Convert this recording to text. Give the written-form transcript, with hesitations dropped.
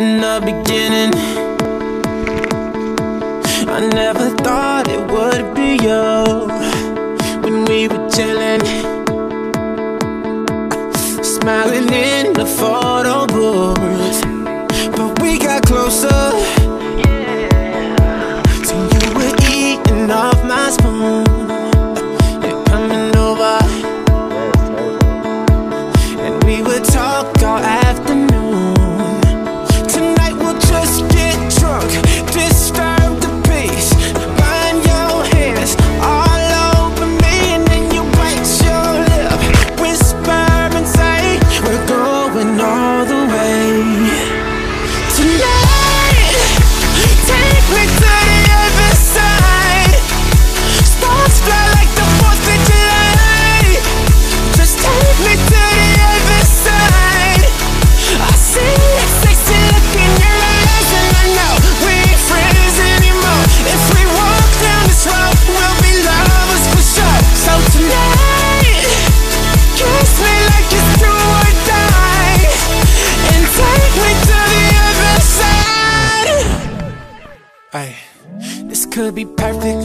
in the beginning. I never thought it would be you when we were chilling, smiling in the photo booth. But we got closer, so you were eating off my spoon. You're coming over, and we would talk all afternoon. Tonight we'll just get drunk, disturb the peace. Burn your hands all over me, and then you bite your lip, whisper and say we're going all the way. Tonight, take me to the other side. Stars fly like the 4th of July. Just take me to the other side. I see that sexy look in your eyes, and I know we ain't friends anymore. If we walk down this road, we'll be lovers for sure. So tonight, kiss me like it's do or die, and take me to the other side. Ay, this could be perfect.